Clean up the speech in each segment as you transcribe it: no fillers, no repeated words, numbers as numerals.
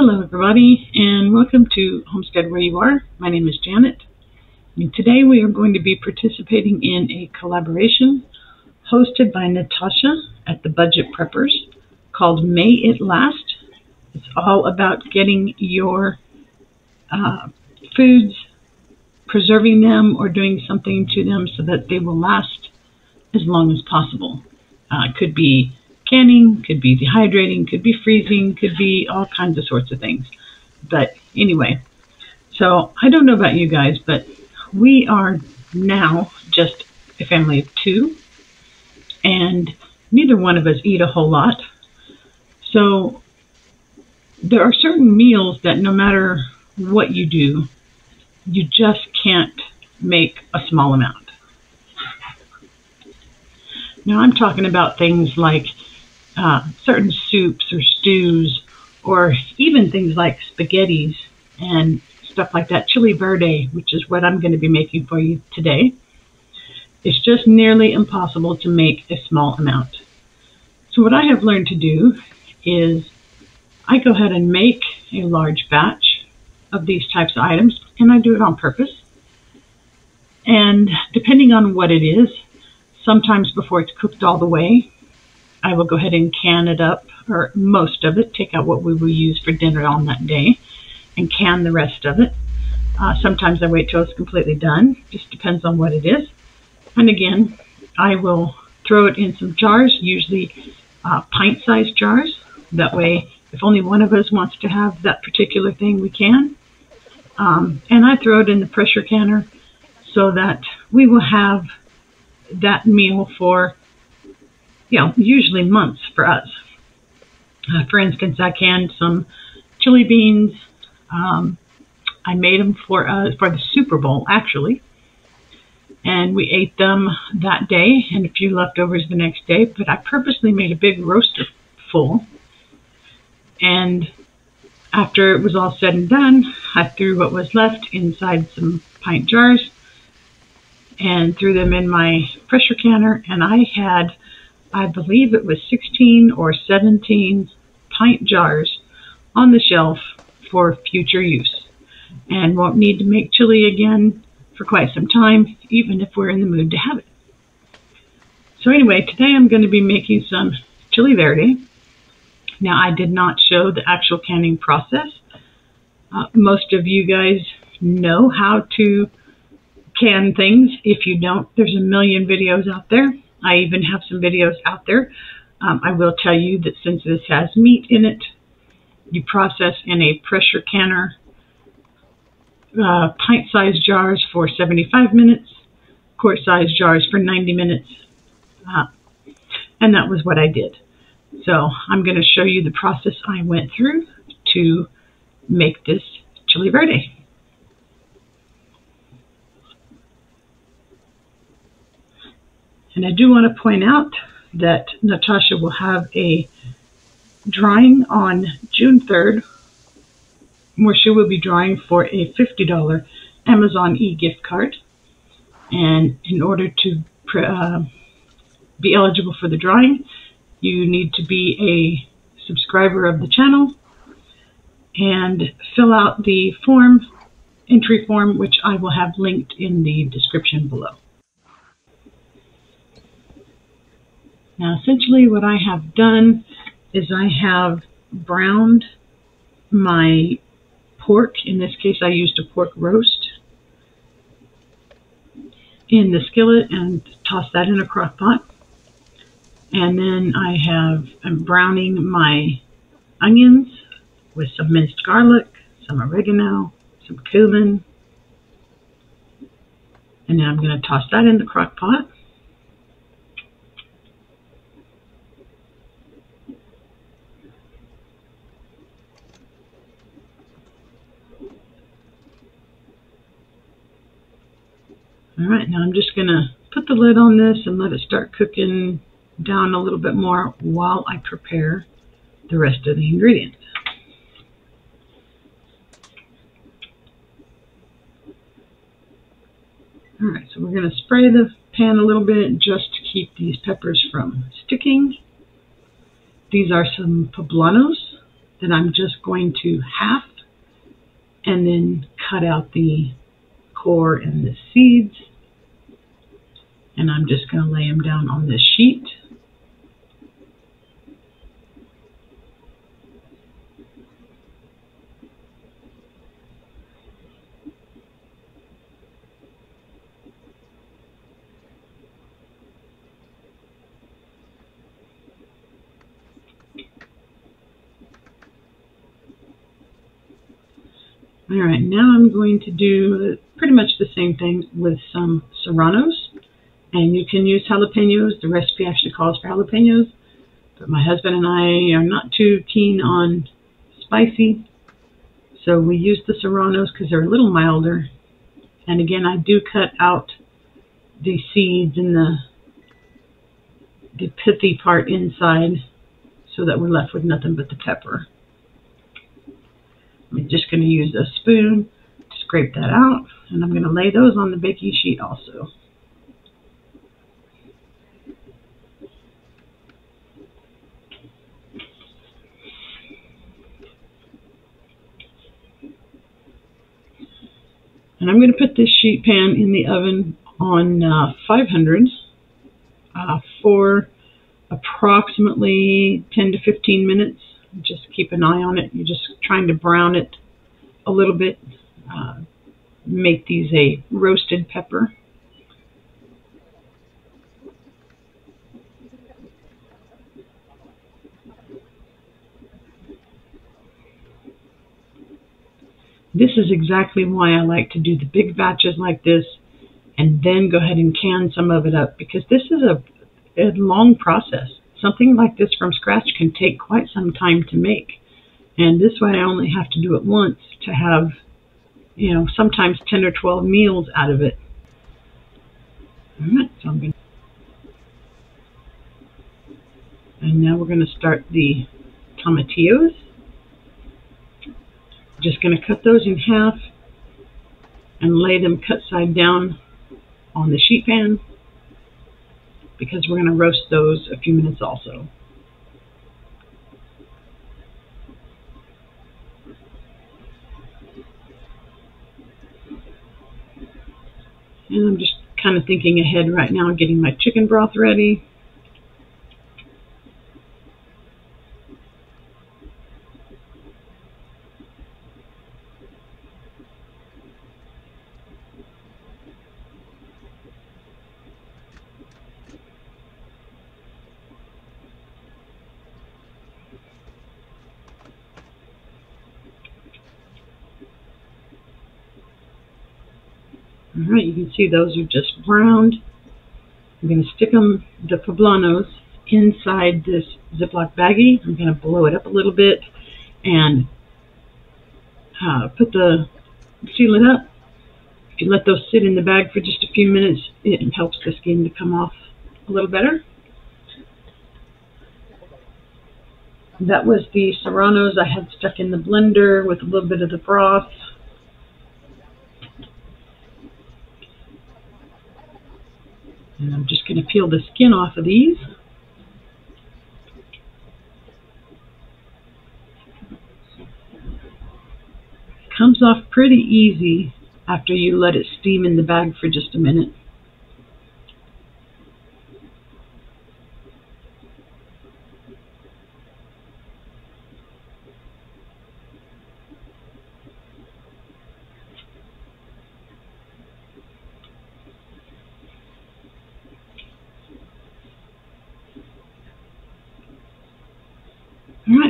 Hello everybody, and welcome to Homestead Where You Are. My name is Janet, and today we are going to be participating in a collaboration hosted by Natasha at the Budget Preppers called May It Last. It's all about getting your foods, preserving them, or doing something to them so that they will last as long as possible. It could be canning, could be dehydrating, could be freezing, could be all kinds of sorts of things. But anyway, so I don't know about you guys, but we are now just a family of two, and neither one of us eat a whole lot. So there are certain meals that no matter what you do, you just can't make a small amount. Now I'm talking about things like certain soups or stews, or even things like spaghettis and stuff like that. Chili Verde, which is what I'm going to be making for you today. It's just nearly impossible to make a small amount. So what I have learned to do is I go ahead and make a large batch of these types of items, and I do it on purpose. And depending on what it is, sometimes before it's cooked all the way, I will go ahead and can it up, or most of it, take out what we will use for dinner on that day and can the rest of it. Sometimes I wait till it's completely done. Just depends on what it is. And again, I will throw it in some jars, usually pint-sized jars. That way, if only one of us wants to have that particular thing, we can. And I throw it in the pressure canner so that we will have that meal for, you know, usually months for us. For instance, I canned some chili beans. I made them for the Super Bowl, actually. And we ate them that day and a few leftovers the next day. But I purposely made a big roaster full. And after it was all said and done, I threw what was left inside some pint jars and threw them in my pressure canner, and I had, I believe it was 16 or 17 pint jars on the shelf for future use, and won't need to make chili again for quite some time, even if we're in the mood to have it. So anyway, today I'm going to be making some chili verde. Now, I did not show the actual canning process. Most of you guys know how to can things. If you don't, there's a million videos out there. I even have some videos out there. I will tell you that since this has meat in it, you process in a pressure canner, pint-sized jars for 75 minutes, quart-sized jars for 90 minutes, and that was what I did. So I'm going to show you the process I went through to make this chili verde. And I do want to point out that Natasha will have a drawing on June 3rd where she will be drawing for a $50 Amazon e-gift card. And in order to be eligible for the drawing, you need to be a subscriber of the channel and fill out the form, entry form, which I will have linked in the description below. Now, essentially what I have done is I have browned my pork. In this case, I used a pork roast in the skillet and tossed that in a crock pot. And then I'm browning my onions with some minced garlic, some oregano, some cumin. And now I'm going to toss that in the crock pot. All right, now I'm just going to put the lid on this and let it start cooking down a little bit more while I prepare the rest of the ingredients. All right, so we're going to spray the pan a little bit just to keep these peppers from sticking. These are some poblanos, that I'm just going to half and then cut out the core and the seeds. And I'm just going to lay them down on this sheet. All right, now I'm going to do pretty much the same thing with some serranos. And you can use jalapenos. The recipe actually calls for jalapenos, but my husband and I are not too keen on spicy, so we use the serranos because they're a little milder. And again, I do cut out the seeds and the pithy part inside so that we're left with nothing but the pepper. I'm just going to use a spoon to scrape that out, and I'm going to lay those on the baking sheet also. And I'm going to put this sheet pan in the oven on 500 for approximately 10 to 15 minutes. Just keep an eye on it. You're just trying to brown it a little bit. Make these a roasted pepper. This is exactly why I like to do the big batches like this and then go ahead and can some of it up, because this is a long process. Something like this from scratch can take quite some time to make. And this way I only have to do it once to have, you know, sometimes 10 or 12 meals out of it. All right, so I'm going to... And now we're going to start the tomatillos. Just going to cut those in half and lay them cut side down on the sheet pan, because we're going to roast those a few minutes also. And I'm just kind of thinking ahead right now, getting my chicken broth ready. All right, you can see those are just browned. I'm going to stick them, the poblanos, inside this Ziploc baggie. I'm going to blow it up a little bit and seal it up. If you let those sit in the bag for just a few minutes, it helps the skin to come off a little better. That was the serranos I had stuck in the blender with a little bit of the broth. And I'm just going to peel the skin off of these. It comes off pretty easy after you let it steam in the bag for just a minute.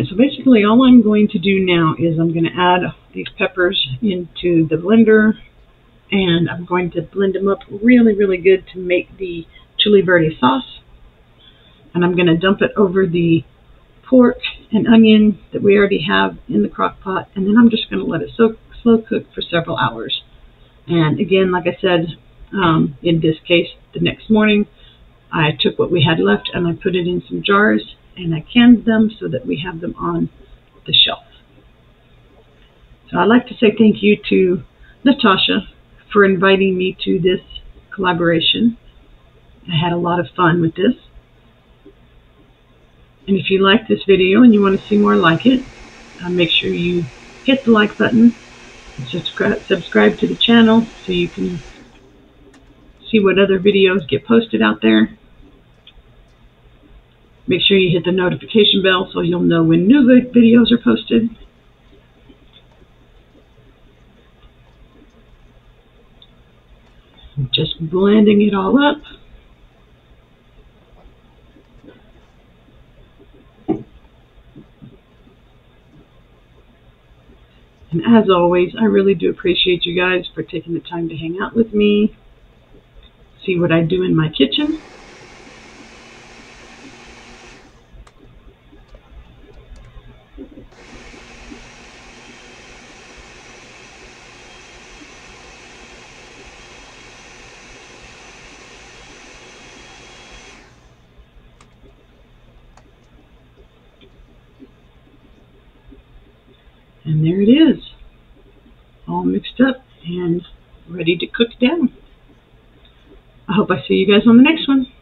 So basically all I'm going to do now is I'm going to add these peppers into the blender, and I'm going to blend them up really, really good to make the Chili Verde sauce. And I'm going to dump it over the pork and onion that we already have in the crock pot, and then I'm just going to let it slow cook for several hours. And again, like I said, in this case, the next morning, I took what we had left and I put it in some jars, and I canned them so that we have them on the shelf. So I'd like to say thank you to Natasha for inviting me to this collaboration. I had a lot of fun with this. And if you like this video and you want to see more like it, Make sure you hit the like button, subscribe to the channel so you can see what other videos get posted out there. Make sure you hit the notification bell so you'll know when new videos are posted. Just blending it all up. And as always, I really do appreciate you guys for taking the time to hang out with me, see what I do in my kitchen. And there it is, all mixed up and ready to cook down. I hope I see you guys on the next one.